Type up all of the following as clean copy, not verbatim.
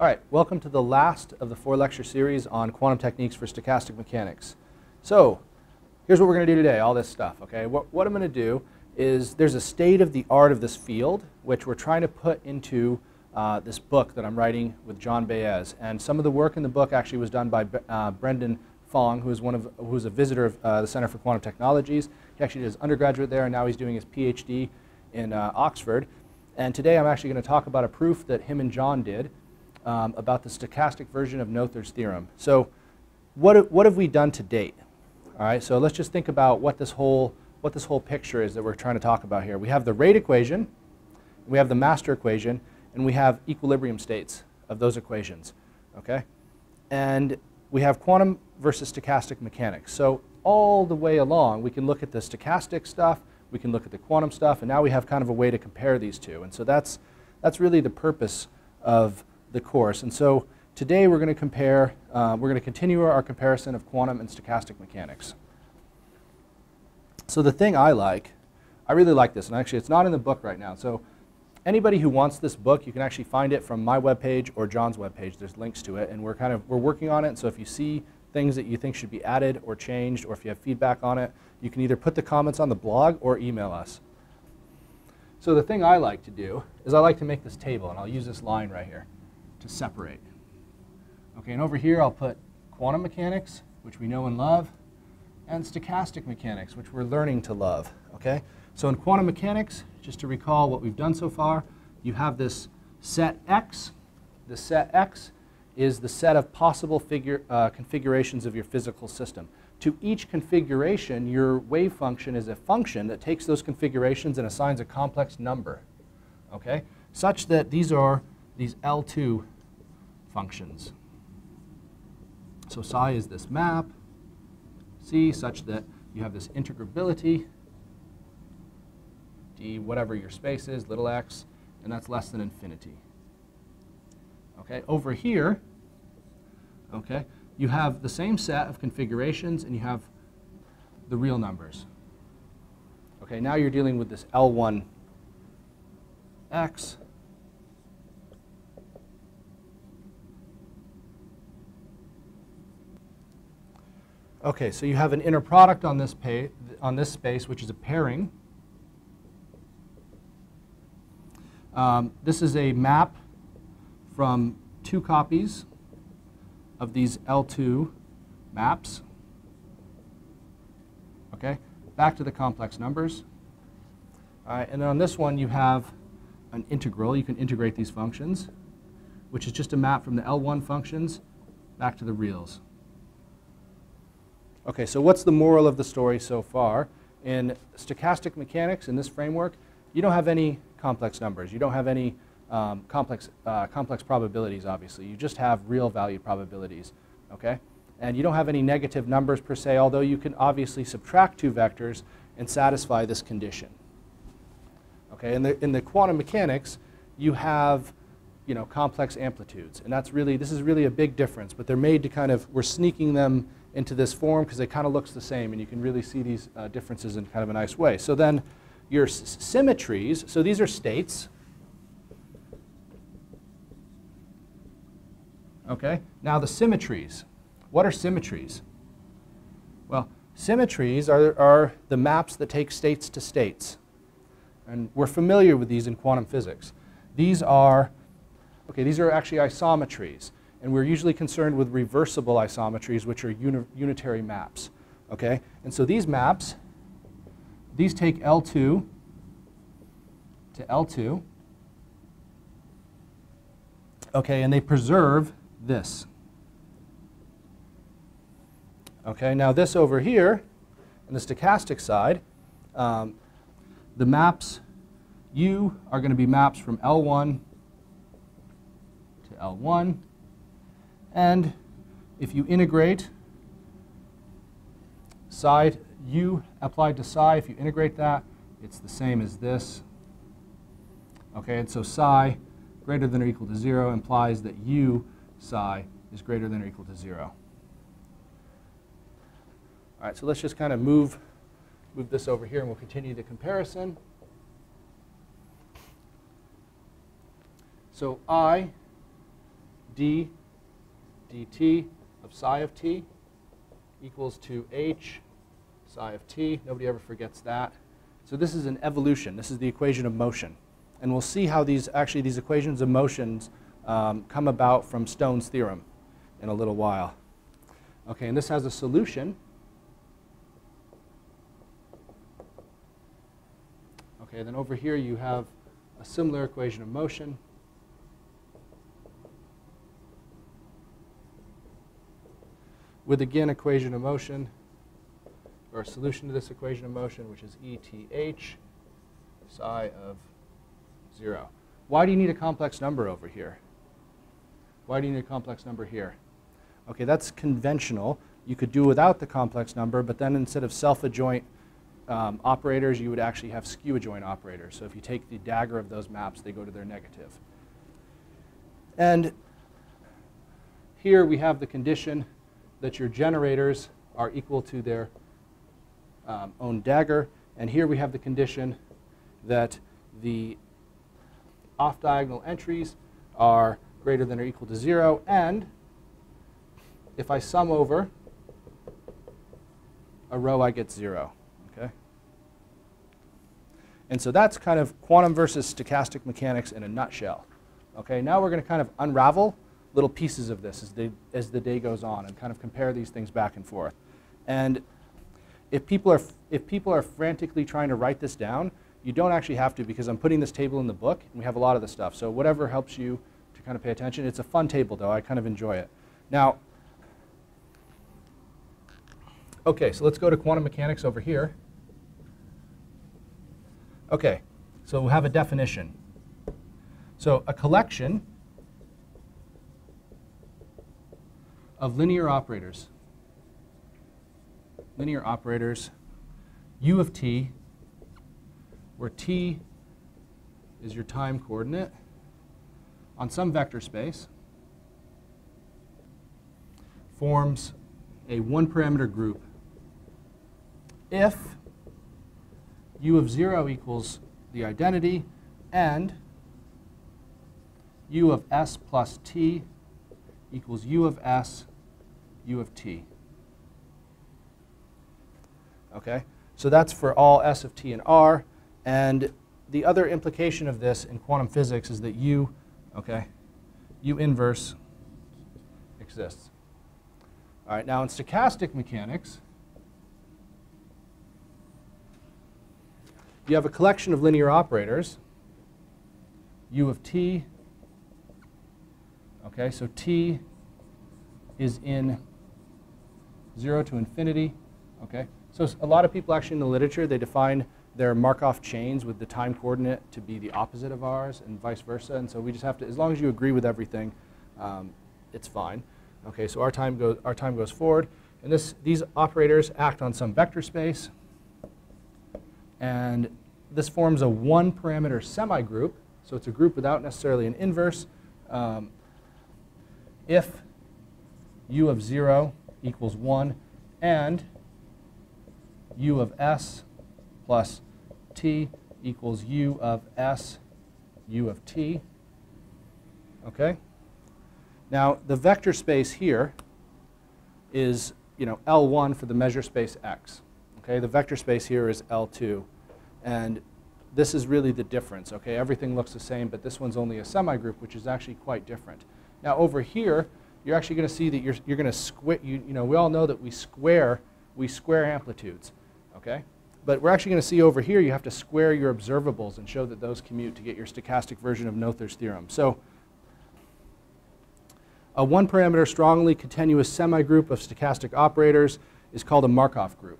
All right, welcome to the last of the 4 lecture series on quantum techniques for stochastic mechanics. So here's what we're going to do today, all this stuff. Okay, what I'm going to do is there's a state of the art of this field, which we're trying to put into this book that I'm writing with John Baez. And some of the work in the book actually was done by Brendan Fong, who's a visitor of the Center for Quantum Technologies. He actually did his undergraduate there, and now he's doing his PhD in Oxford. And today I'm actually going to talk about a proof that him and John did about the stochastic version of Noether's theorem. So what have we done to date? All right, so let's just think about what this whole picture is that we're trying to talk about here. We have the rate equation, we have the master equation, and we have equilibrium states of those equations. Okay? And we have quantum versus stochastic mechanics. So all the way along, we can look at the stochastic stuff, we can look at the quantum stuff, and now we have kind of a way to compare these two. And so that's really the purpose of the course. And so today we're going to compare, we're going to continue our comparison of quantum and stochastic mechanics. So the thing I really like this, and actually it's not in the book right now. So anybody who wants this book, you can actually find it from my webpage or John's webpage. There's links to it, and we're working on it. And so if you see things that you think should be added or changed, or if you have feedback on it, you can either put the comments on the blog or email us. So the thing I like to do is I like to make this table, and I'll use this line right here to separate. Okay, and over here I'll put quantum mechanics, which we know and love, and stochastic mechanics, which we're learning to love. Okay, so in quantum mechanics, just to recall what we've done so far, you have this set X. The set X is the set of possible configurations of your physical system. To each configuration, your wave function is a function that takes those configurations and assigns a complex number, okay, such that these are these L2 functions. So psi is this map, C, such that you have this integrability, D, whatever your space is, little x, and that's less than infinity. Okay, over here, okay, you have the same set of configurations and you have the real numbers. Okay, now you're dealing with this L1 x, okay, so you have an inner product on this space, which is a pairing. This is a map from 2 copies of these L2 maps. Okay, back to the complex numbers. All right, and then on this one you have an integral. You can integrate these functions, which is just a map from the L1 functions back to the reals. Okay, so what's the moral of the story so far? In stochastic mechanics, in this framework, you don't have any complex numbers. You don't have any complex probabilities, obviously. You just have real-valued probabilities, okay? And you don't have any negative numbers per se, although you can obviously subtract 2 vectors and satisfy this condition. Okay, in the quantum mechanics, you have, you know, complex amplitudes, and that's really, this is really a big difference, but they're made to kind of, we're sneaking them into this form because it kind of looks the same, and you can really see these differences in kind of a nice way. So then your symmetries, so these are states. Okay, now the symmetries. What are symmetries? Well, symmetries are the maps that take states to states. And we're familiar with these in quantum physics. These are, okay, these are actually isometries. And we're usually concerned with reversible isometries, which are unitary maps. Okay? And so these maps, these take L2 to L2. Okay, and they preserve this. Okay, now this over here, in the stochastic side, the maps U are going to be maps from L1 to L1. And if you integrate psi, u applied to psi, if you integrate that, it's the same as this. Okay, and so psi greater than or equal to 0 implies that u psi is greater than or equal to 0. All right, so let's just kind of move this over here, and we'll continue the comparison. So I d dt of psi of t equals to h psi of t. Nobody ever forgets that. So this is an evolution. This is the equation of motion. And we'll see how these equations of motions come about from Stone's theorem in a little while. Okay, and this has a solution. Okay, then over here you have a similar equation of motion. With again equation of motion, or a solution to this equation of motion, which is ETH psi of 0. Why do you need a complex number over here? Why do you need a complex number here? Okay, that's conventional. You could do without the complex number, but then instead of self-adjoint operators, you would actually have skew adjoint operators. So if you take the dagger of those maps, they go to their negative. And here we have the condition that your generators are equal to their own dagger. And here we have the condition that the off-diagonal entries are greater than or equal to 0. And if I sum over a row, I get 0. And so that's kind of quantum versus stochastic mechanics in a nutshell. Okay, now we're going to kind of unravel little pieces of this as the day goes on and kind of compare these things back and forth. And if people are frantically trying to write this down, you don't actually have to, because I'm putting this table in the book and we have a lot of the stuff. So whatever helps you to kind of pay attention. It's a fun table though. I kind of enjoy it. Now, okay, so let's go to quantum mechanics over here. Okay, so we'll have a definition. So a collection of linear operators u of t, where t is your time coordinate, on some vector space, forms a one-parameter group if u of 0 equals the identity, and u of s plus t equals u of s, u of t. Okay, so that's for all s of t and r. And the other implication of this in quantum physics is that u inverse exists. All right, now in stochastic mechanics, you have a collection of linear operators, u of t. Okay, so t is in 0 to infinity. Okay, so a lot of people actually in the literature, they define their Markov chains with the time coordinate to be the opposite of ours and vice versa. And so we just have to, as long as you agree with everything, it's fine. Okay, so our time goes forward, and these operators act on some vector space, and this forms a one-parameter semigroup, so it's a group without necessarily an inverse, if u of 0 equals 1 and u of s plus t equals u of s, u of t. Okay. Now the vector space here is, L1 for the measure space X. Okay, the vector space here is L2, and this is really the difference. Okay, everything looks the same, but this one's only a semigroup, which is actually quite different. Now over here, you're actually going to see that you're going to square. We all know that we square amplitudes. Okay, but we're actually going to see over here you have to square your observables and show that those commute to get your stochastic version of Noether's theorem. So a one-parameter strongly continuous semigroup of stochastic operators is called a Markov group.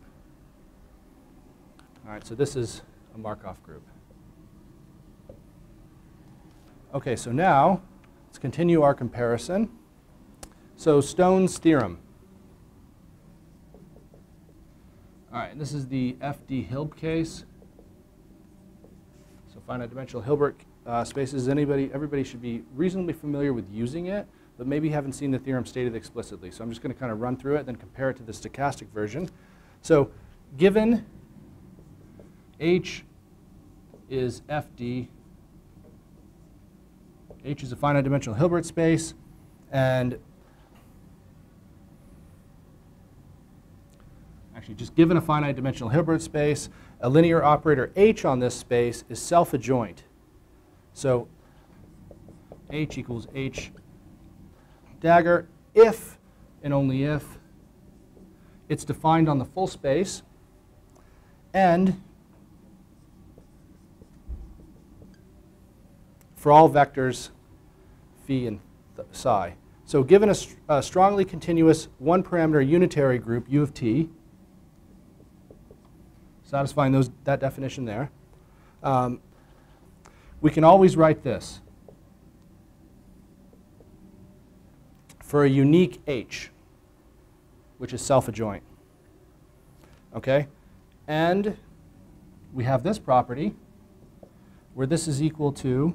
All right, so this is a Markov group. Okay, so now let's continue our comparison. So Stone's theorem. All right, and this is the FD-Hilbert case. So finite-dimensional Hilbert spaces. Everybody should be reasonably familiar with using it, but maybe you haven't seen the theorem stated explicitly. So I'm just going to kind of run through it, then compare it to the stochastic version. So given H is FD. H is a finite dimensional Hilbert space. And actually, just given a finite dimensional Hilbert space, a linear operator H on this space is self-adjoint. So H equals H dagger if, and only if, it's defined on the full space and for all vectors phi and psi. So given a strongly continuous one-parameter unitary group U of T, satisfying that definition there, we can always write this for a unique H, which is self-adjoint. Okay? And we have this property where this is equal to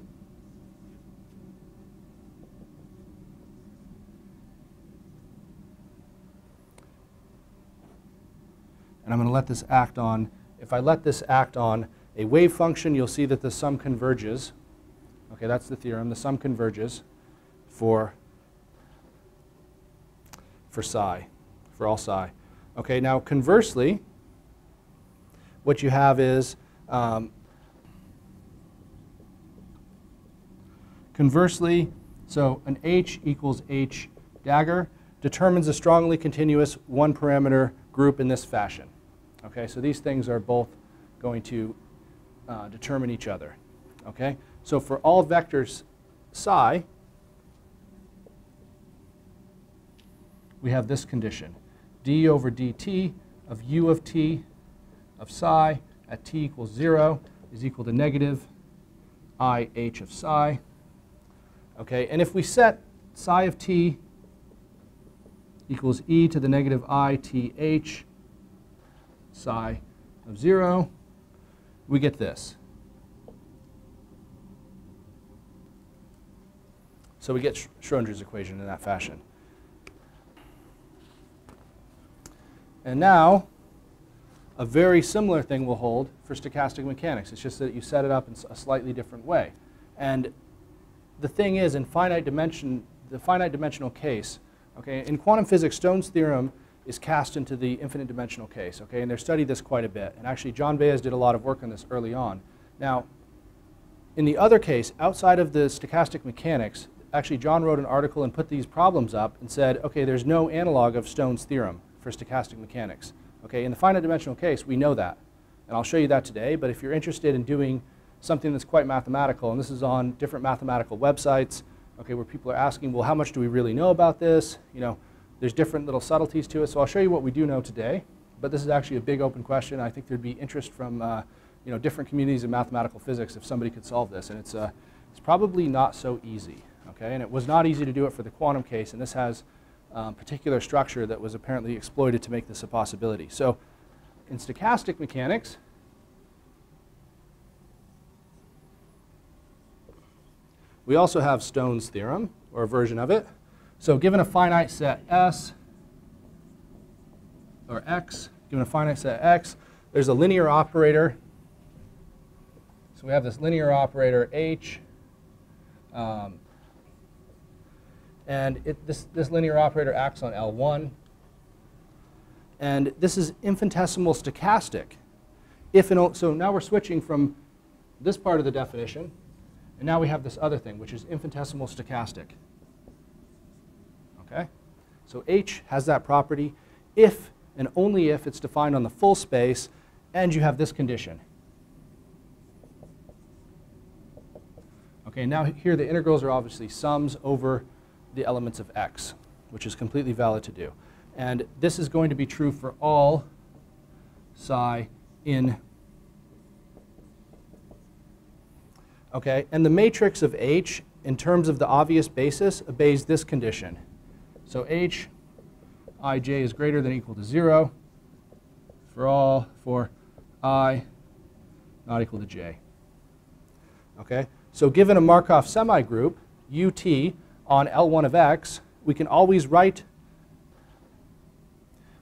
and I'm going to let this act on. If I let this act on a wave function, you'll see that the sum converges. Okay, that's the theorem. The sum converges for psi, for all psi. Okay, now conversely, what you have is, conversely, so an H equals H dagger determines a strongly continuous one-parameter group in this fashion. Okay, so these things are both going to determine each other. Okay, so for all vectors psi, we have this condition: d over dt of u of t of psi at t equals 0 is equal to negative I h of psi. Okay, and if we set psi of t equals e to the negative I t h psi of 0, we get this. So we get Schrödinger's equation in that fashion. And now, a very similar thing will hold for stochastic mechanics. It's just that you set it up in a slightly different way. And the thing is, in finite dimension, the finite dimensional case, okay, in quantum physics, Stone's theorem is cast into the infinite dimensional case, okay, and they've studied this quite a bit. And actually, John Baez did a lot of work on this early on. Now, in the other case, outside of the stochastic mechanics, actually, John wrote an article and put these problems up and said, okay, there's no analog of Stone's theorem for stochastic mechanics. Okay, in the finite dimensional case, we know that. And I'll show you that today, but if you're interested in doing something that's quite mathematical, and this is on different mathematical websites, okay, where people are asking, well, how much do we really know about this? You know, there's different little subtleties to it, so I'll show you what we do know today, but this is actually a big open question. I think there'd be interest from, you know, different communities of mathematical physics if somebody could solve this, and it's probably not so easy, okay, and it was not easy to do it for the quantum case, and this has particular structure that was apparently exploited to make this a possibility. So in stochastic mechanics, we also have Stone's theorem, or a version of it. So given a finite set S, or X, given a finite set X, there's a linear operator. So we have this linear operator H. And this linear operator acts on L1. And this is infinitesimal stochastic. If and so now we're switching from this part of the definition, and now we have this other thing, which is infinitesimal stochastic. Okay? So H has that property if and only if it's defined on the full space, and you have this condition. Okay, now here the integrals are obviously sums over the elements of X, which is completely valid to do. And this is going to be true for all psi in. Okay, and the matrix of H, in terms of the obvious basis, obeys this condition. So H, ij is greater than or equal to 0 for I not equal to j. Okay, so given a Markov semigroup, ut, on L1 of X, we can always write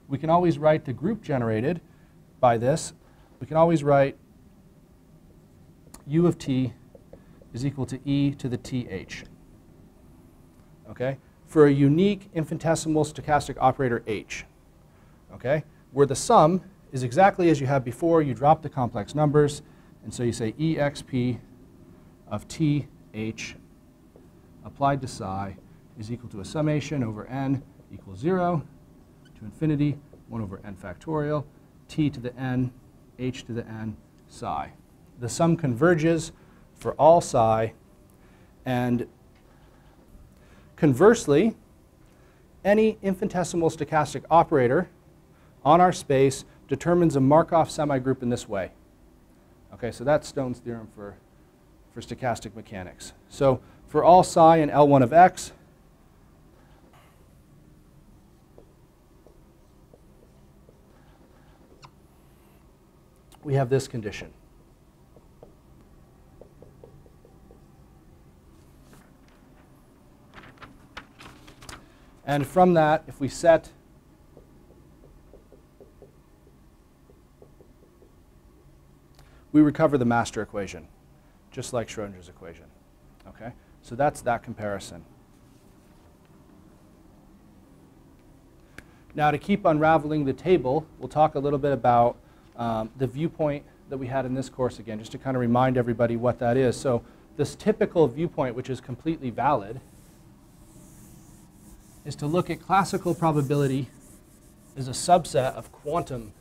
the group generated by this. We can always write u of t is equal to e to the th. Okay? for a unique infinitesimal stochastic operator H, okay, where the sum is exactly as you had before. You drop the complex numbers, and so you say exp of t h applied to psi is equal to a summation over n equals 0 to infinity 1 over n factorial t to the n h to the n psi. The sum converges for all psi, and conversely, any infinitesimal stochastic operator on our space determines a Markov semigroup in this way. Okay, so that's Stone's theorem for stochastic mechanics. So for all psi in L1 of x, we have this condition. And from that, if we set we recover the master equation, just like Schrödinger's equation. Okay? So that's that comparison. Now, to keep unraveling the table, we'll talk a little bit about the viewpoint that we had in this course again, just to kind of remind everybody what that is. So this typical viewpoint, which is completely valid, is to look at classical probability as a subset of quantum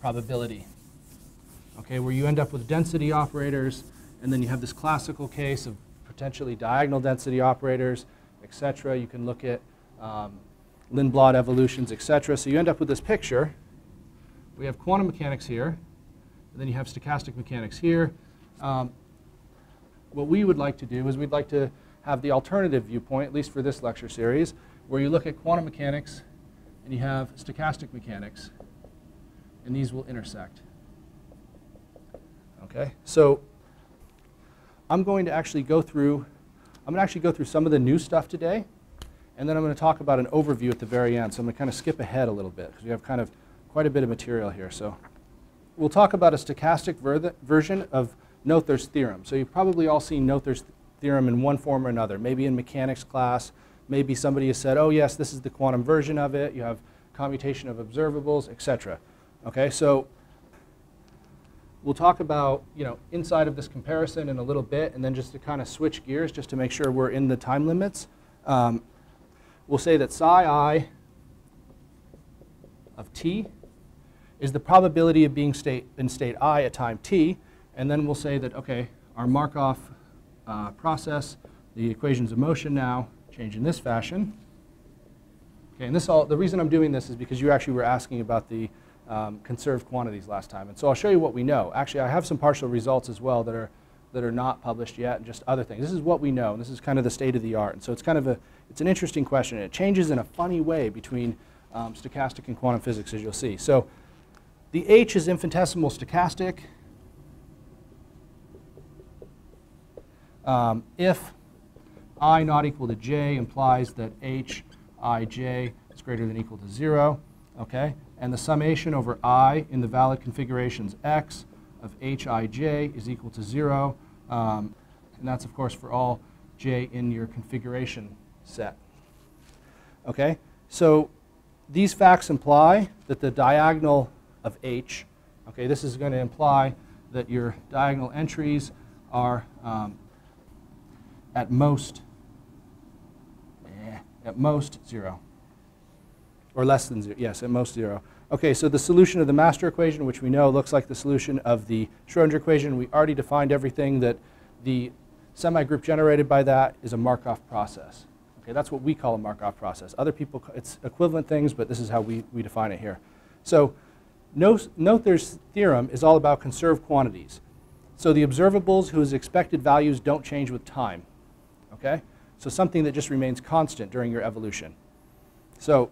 probability. Okay, where you end up with density operators, and then you have this classical case of potentially diagonal density operators, etc. You can look at Lindblad evolutions, etc. So you end up with this picture. We have quantum mechanics here, and then you have stochastic mechanics here. What we would like to do is we'd like to have the alternative viewpoint, at least for this lecture series, where you look at quantum mechanics and you have stochastic mechanics, and these will intersect. Okay, so I'm going to actually go through some of the new stuff today, and then I'm going to talk about an overview at the very end. So I'm going to kind of skip ahead a little bit because we have kind of quite a bit of material here. So we'll talk about a stochastic version of Noether's theorem. So you've probably all seen Noether's theorem in one form or another, maybe in mechanics class. Maybe somebody has said, oh yes, this is the quantum version of it. You have commutation of observables, etc. Okay, so we'll talk about, you know, inside of this comparison in a little bit, and then just to kind of switch gears just to make sure we're in the time limits, we'll say that psi I of t is the probability of being in state I at time t, and then we'll say that, okay, our Markov process, the equations of motion now change in this fashion. Okay, and this all, the reason I'm doing this is because you actually were asking about the conserved quantities last time, and so I'll show you what we know. Actually, I have some partial results as well that are not published yet, and just other things. This is what we know, and this is kind of the state of the art. And so it's kind of an interesting question, and it changes in a funny way between stochastic and quantum physics, as you'll see. So the H is infinitesimal stochastic if I not equal to j implies that H ij is greater than or equal to 0. Okay, and the summation over I in the valid configurations x of Hij is equal to 0, and that's of course for all j in your configuration set. Okay, so these facts imply that the diagonal of H, okay, this is going to imply that your diagonal entries are at most 0. Or less than 0, yes, at most 0. Okay, so the solution of the master equation, which we know looks like the solution of the Schrödinger equation, we already defined everything, that the semigroup generated by that is a Markov process. Okay, that's what we call a Markov process. Other people, it's equivalent things, but this is how we define it here. So Noether's theorem is all about conserved quantities. So the observables whose expected values don't change with time. Okay, so something that just remains constant during your evolution. So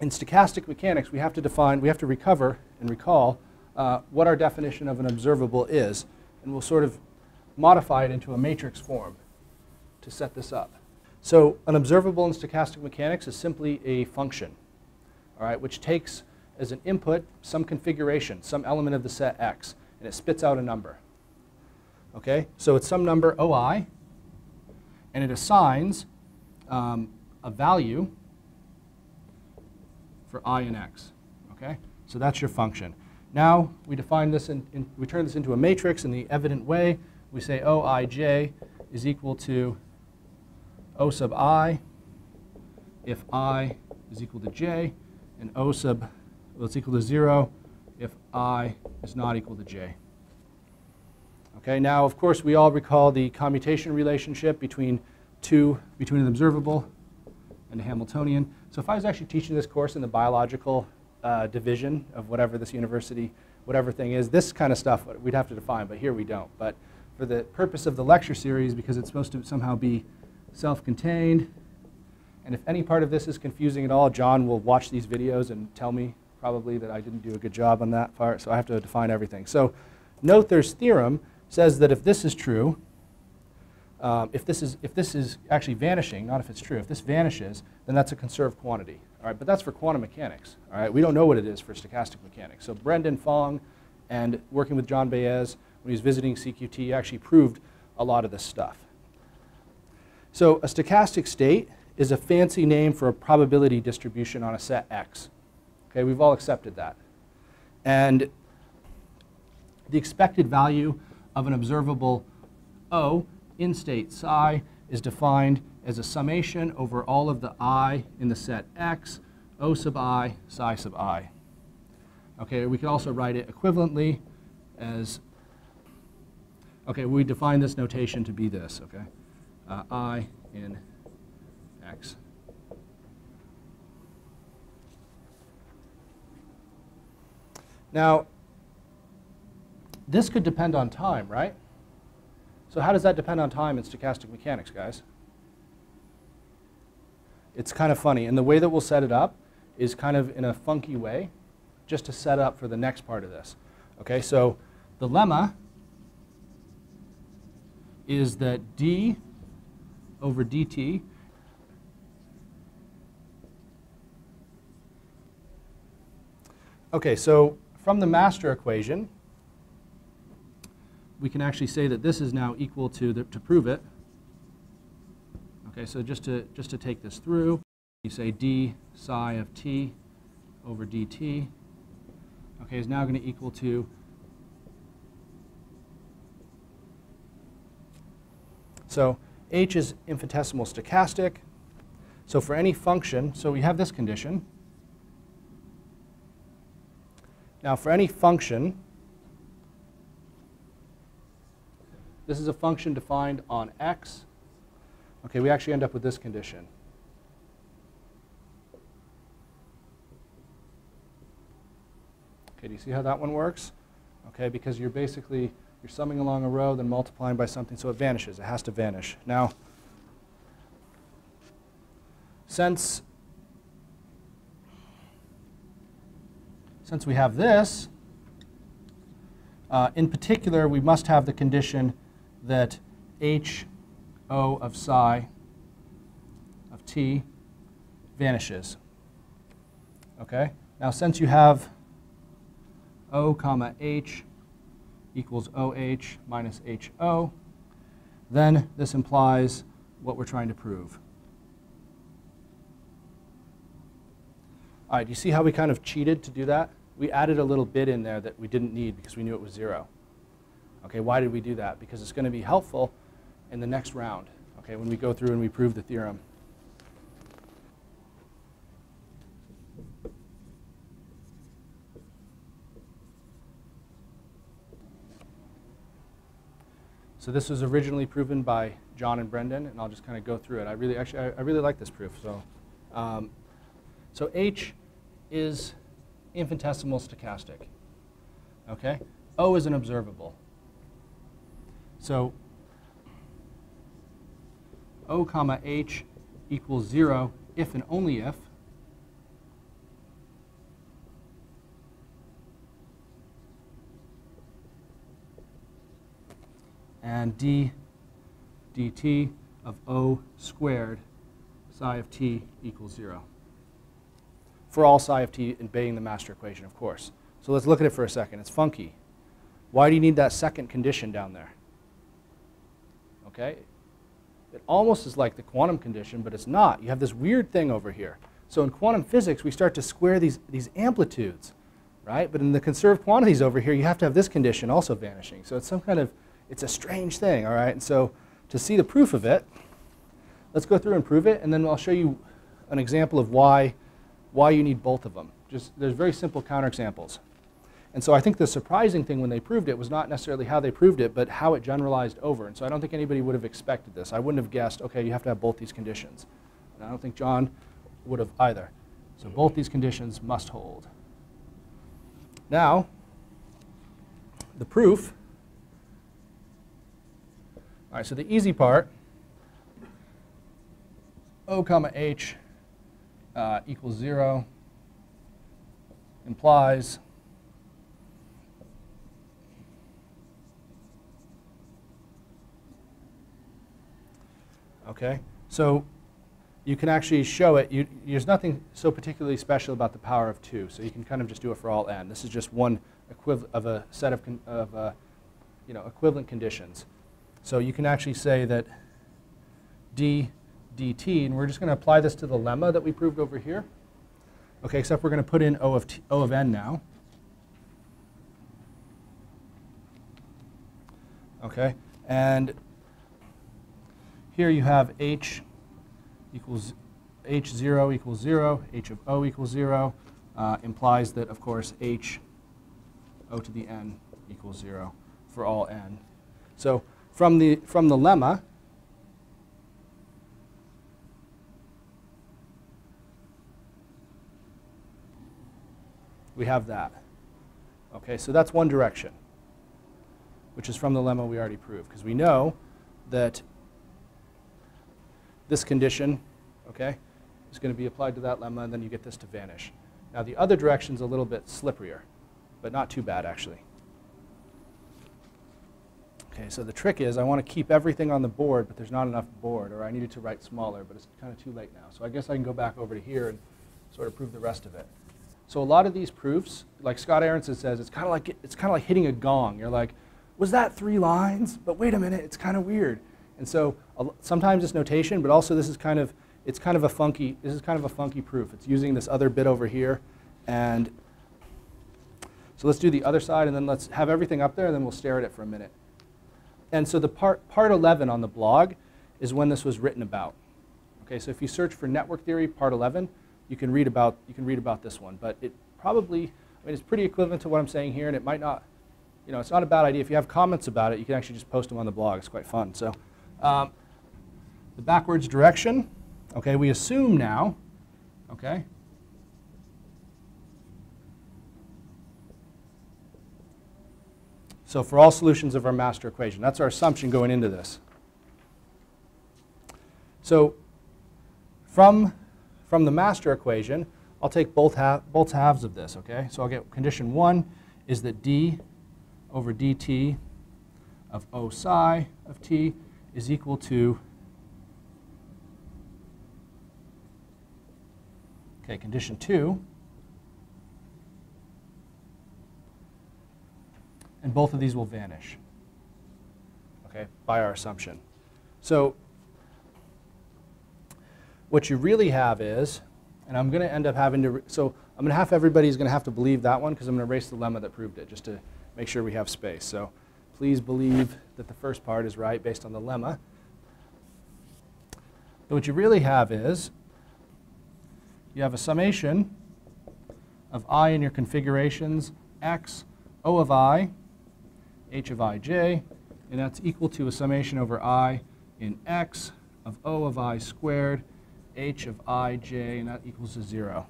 in stochastic mechanics, we have to define, we have to recover and recall what our definition of an observable is, and we'll sort of modify it into a matrix form to set this up. So an observable in stochastic mechanics is simply a function, all right, which takes as an input some configuration, some element of the set X, and it spits out a number. Okay, so it's some number OI, and it assigns a value for I and x. Okay? So that's your function. Now we define this we turn this into a matrix in the evident way. We say Oij is equal to O sub I if I is equal to j, and O sub, well, it's equal to 0 if I is not equal to j. Okay, now of course we all recall the commutation relationship between an observable and a Hamiltonian. So if I was actually teaching this course in the biological division of whatever this university, whatever thing is, this kind of stuff we'd have to define, but here we don't. But for the purpose of the lecture series, because it's supposed to somehow be self-contained, and if any part of this is confusing at all, John will watch these videos and tell me probably that I didn't do a good job on that part, so I have to define everything. So Noether's theorem says that if this is true, if this is actually vanishing, not if it's true, if this vanishes, then that's a conserved quantity. All right, but that's for quantum mechanics. All right, we don't know what it is for stochastic mechanics. So Brendan Fong, and working with John Baez when he was visiting CQT, actually proved a lot of this stuff. So a stochastic state is a fancy name for a probability distribution on a set X. Okay, we've all accepted that. And the expected value of an observable O in state psi is defined as a summation over all of the I in the set X, O sub I, psi sub I. Okay, we can also write it equivalently as, okay, we define this notation to be this, okay? I in X. Now, this could depend on time, right? So how does that depend on time in stochastic mechanics, guys? It's kind of funny, and the way that we'll set it up is kind of in a funky way, just to set up for the next part of this. Okay, so the lemma is that d over dt . Okay, so from the master equation, we can actually say that this is now equal to, to prove it. Okay, so just to take this through, you say d psi of t over dt, okay, is now going to equal to . So h is infinitesimal stochastic. So for any function, so we have this condition. Now for any function, this is a function defined on x. Okay, we actually end up with this condition. Okay, do you see how that one works? Okay, because you're basically, you're summing along a row, then multiplying by something, so it vanishes. It has to vanish. Now, since we have this, in particular, we must have the condition that h O of psi of t vanishes. Okay? Now, since you have O comma h equals OH minus HO, then this implies what we're trying to prove. All right, do you see how we kind of cheated to do that? We added a little bit in there that we didn't need because we knew it was 0. Okay, why did we do that? Because it's going to be helpful in the next round, okay, when we go through and we prove the theorem. So this was originally proven by John and Brendan, and I'll just kind of go through it. I really like this proof. So, so H is infinitesimal stochastic. Okay, O is an observable. So O comma H equals 0 if and only if and d dt of O squared psi of t equals 0 for all psi of t obeying the master equation, of course. So let's look at it for a second. It's funky. Why do you need that second condition down there? Okay, that almost is like the quantum condition, but it's not. You have this weird thing over here. So in quantum physics, we start to square these amplitudes, right? But in the conserved quantities over here, you have to have this condition also vanishing. So it's some kind of, it's a strange thing, all right? And so to see the proof of it, let's go through and prove it, and then I'll show you an example of why you need both of them. Just, there's very simple counterexamples. And so I think the surprising thing when they proved it was not necessarily how they proved it, but how it generalized over. And so I don't think anybody would have expected this. I wouldn't have guessed, okay, you have to have both these conditions. And I don't think John would have either. So both these conditions must hold. Now, the proof. All right, so the easy part, O comma H equals 0 implies okay, so you can actually show it. There's nothing so particularly special about the power of 2, so you can kind of just do it for all n. This is just one of a set of you know, equivalent conditions. So you can actually say that d dt, and we're just going to apply this to the lemma that we proved over here. Okay, except we're going to put in O of n now. Okay, and here you have h equals h0 equals 0, h of o equals 0, implies that, of course, h o to the n equals 0 for all n. So from the lemma, we have that. Okay, so that's one direction, which is from the lemma we already proved, because we know that this condition, okay, is going to be applied to that lemma, and then you get this to vanish. Now the other direction's a little bit slipperier, but not too bad actually. Okay, so the trick is I want to keep everything on the board, but there's not enough board, or I needed to write smaller, but it's kind of too late now. So I guess I can go back over to here and sort of prove the rest of it. So a lot of these proofs, like Scott Aronson says, it's kind of like hitting a gong. You're like, was that 3 lines? But wait a minute, it's kind of weird. And so sometimes it's notation, but also this is kind of a funky proof. It's using this other bit over here, and so let's do the other side, and then let's have everything up there, and then we'll stare at it for a minute. And so the part 11 on the blog is when this was written about. Okay, so if you search for network theory part 11, you can read about this one. But it probably, I mean, it's pretty equivalent to what I'm saying here, and it might not, you know, it's not a bad idea. If you have comments about it, you can actually just post them on the blog. It's quite fun. So. The backwards direction, okay, we assume now, okay, so for all solutions of our master equation, that's our assumption going into this. So from the master equation, I'll take both halves of this, okay, so I'll get condition 1 is that d over dt of O psi of t is equal to, okay, condition 2, and both of these will vanish, okay, by our assumption. So what you really have is, and I'm going to end up having to, everybody's going to have to believe that one, because I'm going to erase the lemma that proved it just to make sure we have space. So please believe that the first part is right based on the lemma. But what you really have is you have a summation of I in your configurations x O of I h of ij, and that's equal to a summation over I in x of O of I squared h of ij, and that equals to 0.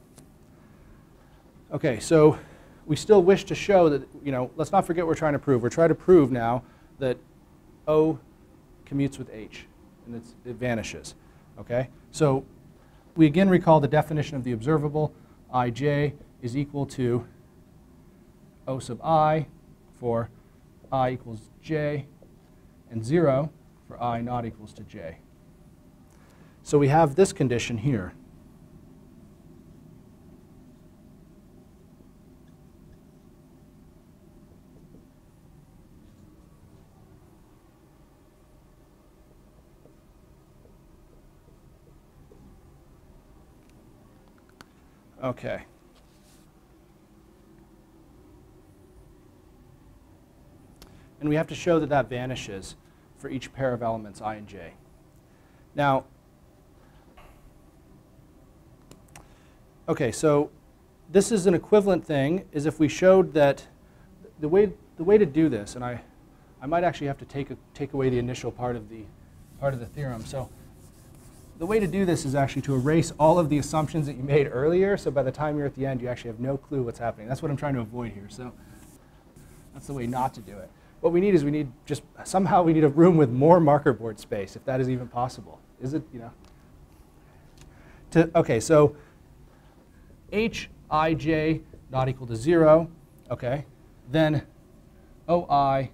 Okay, so we still wish to show that, you know, let's not forget we're trying to prove. We're trying to prove now that O commutes with H, and it vanishes, okay? So we again recall the definition of the observable. Ij is equal to O sub I for I equals j, and 0 for I not equals to j. So we have this condition here. Okay. And we have to show that that vanishes for each pair of elements I and j. Now, okay, so this is an equivalent thing, is if we showed that the way to do this, and I might actually have to take away the initial part of the theorem. So the way to do this is actually to erase all of the assumptions that you made earlier, so by the time you're at the end, you actually have no clue what's happening. That's what I'm trying to avoid here. So that's the way not to do it. What we need is we need a room with more marker board space, if that is even possible. Is it, you know? Okay, so Hij not equal to 0, okay, then Oi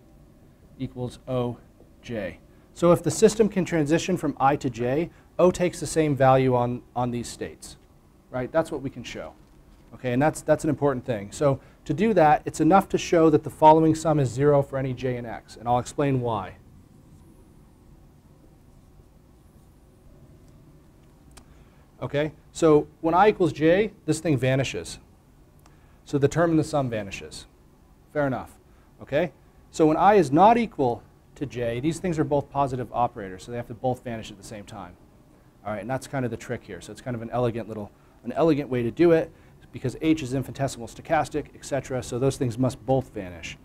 equals Oj. So if the system can transition from I to j, O takes the same value on these states, right? That's what we can show, okay? And that's an important thing. So to do that, it's enough to show that the following sum is 0 for any j and x, and I'll explain why. Okay, so when I equals j, this thing vanishes. So the term in the sum vanishes. Fair enough, okay? So when I is not equal to j, these things are both positive operators, so they have to both vanish at the same time. All right, and that's kind of the trick here. So it's kind of an elegant way to do it, because h is infinitesimal stochastic, etc. So those things must both vanish,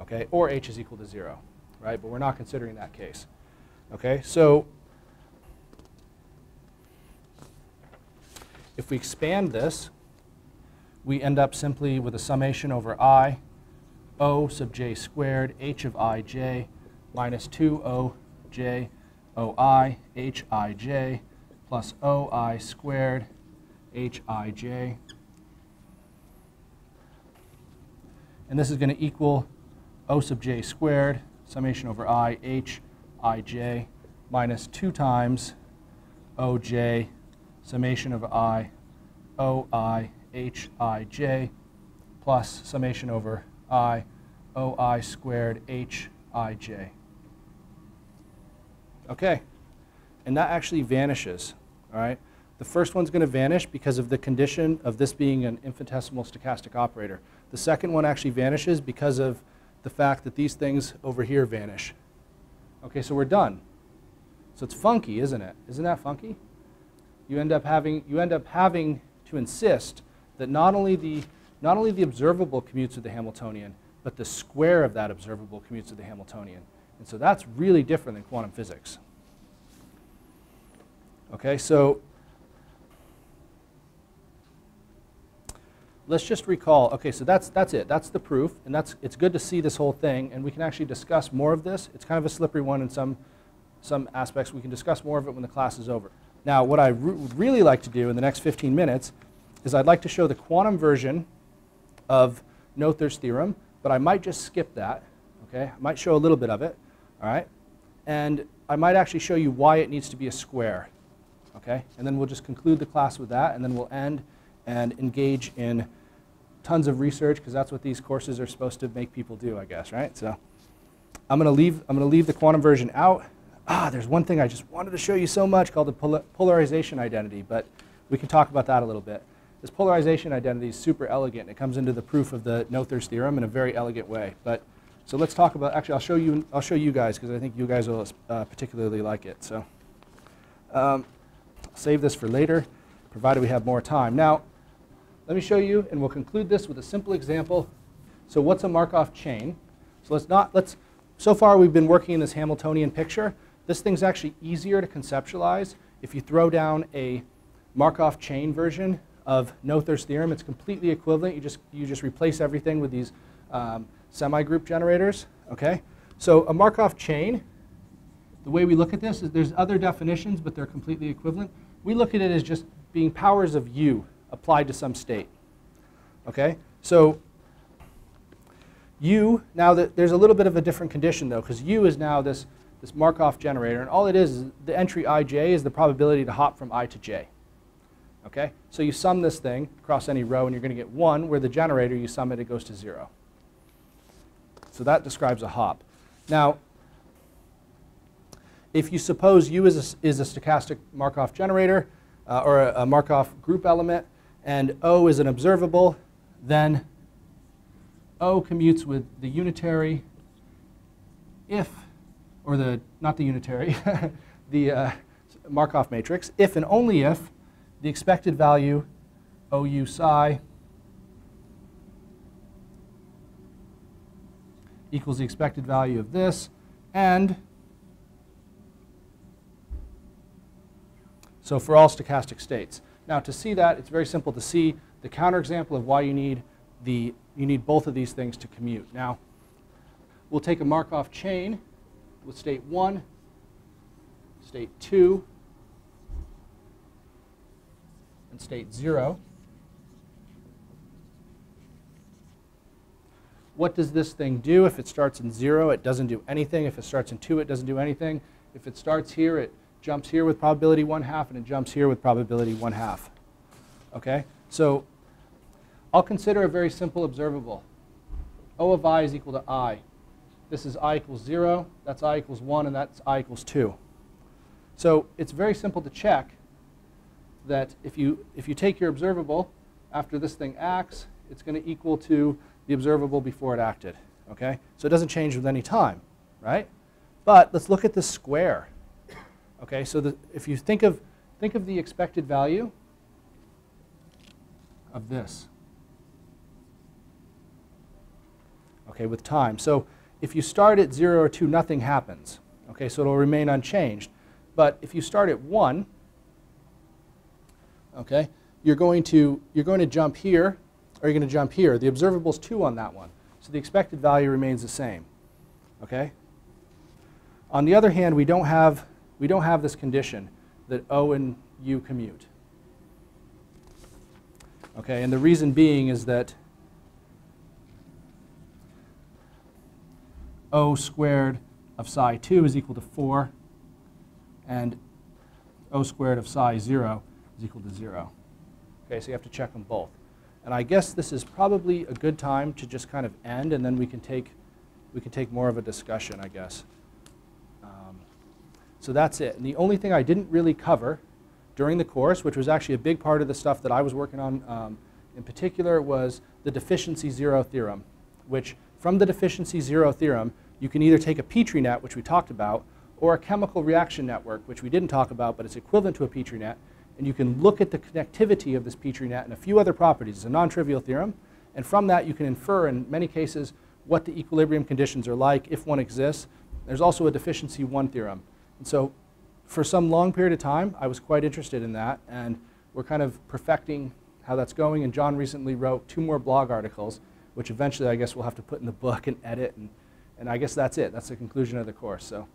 okay? Or h is equal to 0, right? But we're not considering that case, okay? So if we expand this, we end up simply with a summation over I, O sub j squared, h of ij minus 2oj, oi, hij plus oi squared, hij. And this is going to equal O sub j squared, summation over I, h, ij, minus 2 times oj, summation over I, oi, h, ij, plus summation over I, oi squared, h, ij. Okay. And that actually vanishes, all right? The first one's going to vanish because of the condition of this being an infinitesimal stochastic operator. The second one actually vanishes because of the fact that these things over here vanish. Okay, so we're done. So it's funky, isn't it? Isn't that funky? You end up having to insist that not only the observable commutes with the Hamiltonian, but the square of that observable commutes with the Hamiltonian. And so that's really different than quantum physics. Okay, so let's just recall, okay, so that's it. That's the proof, and it's good to see this whole thing, and we can actually discuss more of this. It's kind of a slippery one in some aspects. We can discuss more of it when the class is over. Now, what I would really like to do in the next 15 minutes is I'd like to show the quantum version of Noether's theorem, but I might just skip that, okay? I might show a little bit of it, all right? And I might actually show you why it needs to be a square, okay? And then we'll just conclude the class with that, and then we'll end and engage in tons of research, because that's what these courses are supposed to make people do, I guess, right? So I'm going to leave the quantum version out. There's one thing I just wanted to show you so much called the polarization identity, but we can talk about that a little bit. This polarization identity is super elegant. It comes into the proof of the Noether's theorem in a very elegant way. But so let's talk about, actually I'll show you guys, because I think you guys will particularly like it. So I'll save this for later, provided we have more time. Now, let me show you, and we'll conclude this with a simple example. So what's a Markov chain? So so far we've been working in this Hamiltonian picture. This thing's actually easier to conceptualize if you throw down a Markov chain version of Noether's theorem. It's completely equivalent. You just replace everything with these semi-group generators, okay? So a Markov chain, the way we look at this is there's other definitions, but they're completely equivalent. We look at it as just being powers of U applied to some state, okay? So U, now that there's a little bit of a different condition though, because U is now this Markov generator, and all it is the entry ij is the probability to hop from I to j, okay? So you sum this thing across any row and you're going to get 1, where the generator, you sum it, it goes to 0. So that describes a hop. Now, if you suppose U is a stochastic Markov generator, or a Markov group element, and O is an observable, then O commutes with the unitary if, or the, not the unitary, the Markov matrix, if and only if the expected value OU psi equals the expected value of this, and so for all stochastic states. Now to see that, it's very simple to see the counterexample of why you need the, you need both of these things to commute. Now we'll take a Markov chain with state 1, state 2, and state 0. What does this thing do? If it starts in 0, it doesn't do anything. If it starts in 2, it doesn't do anything. If it starts here, it jumps here with probability 1/2, and it jumps here with probability 1/2. Okay? So I'll consider a very simple observable. O of I is equal to I. This is I equals 0, that's I equals 1, and that's I equals 2. So it's very simple to check that if you take your observable after this thing acts, it's going to equal to the observable before it acted. Okay? So it doesn't change with any time, right? But let's look at this square. Okay, so the, if you think of the expected value of this, okay, with time. So if you start at 0 or 2, nothing happens. Okay, so it'll remain unchanged. But if you start at 1, okay, you're going to jump here, or you're going to jump here. The observable is 2 on that one, so the expected value remains the same. Okay. On the other hand, we don't have this condition that O and U commute. Okay, and the reason being is that O squared of psi 2 is equal to 4, and O squared of psi 0 is equal to 0. Okay, so you have to check them both. And I guess this is probably a good time to just kind of end, and then we can take more of a discussion, I guess. So that's it. And the only thing I didn't really cover during the course, which was actually a big part of the stuff that I was working on in particular, was the deficiency zero theorem, which from the deficiency zero theorem, you can either take a Petri net, which we talked about, or a chemical reaction network, which we didn't talk about, but it's equivalent to a Petri net, and you can look at the connectivity of this Petri net and a few other properties. It's a non-trivial theorem, and from that you can infer in many cases what the equilibrium conditions are like, if one exists. There's also a deficiency one theorem. And so for some long period of time, I was quite interested in that, and we're kind of perfecting how that's going. And John recently wrote 2 more blog articles, which eventually I guess we'll have to put in the book and edit, and I guess that's it. That's the conclusion of the course. So.